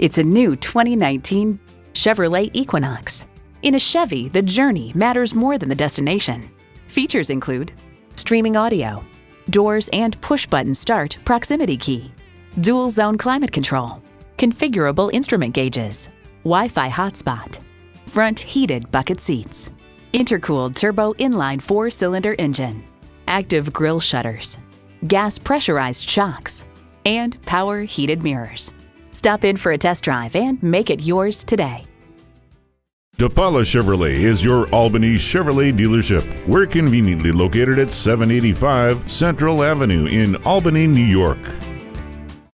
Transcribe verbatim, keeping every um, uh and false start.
It's a new twenty nineteen Chevrolet Equinox. In a Chevy, the journey matters more than the destination. Features include streaming audio, doors and push-button start proximity key, dual zone climate control, configurable instrument gauges, Wi-Fi hotspot, front heated bucket seats, intercooled turbo inline four-cylinder engine, active grille shutters, gas pressurized shocks, and power heated mirrors. Stop in for a test drive and make it yours today. DePaula Chevrolet is your Albany Chevrolet dealership. We're conveniently located at seven eighty-five Central Avenue in Albany, New York.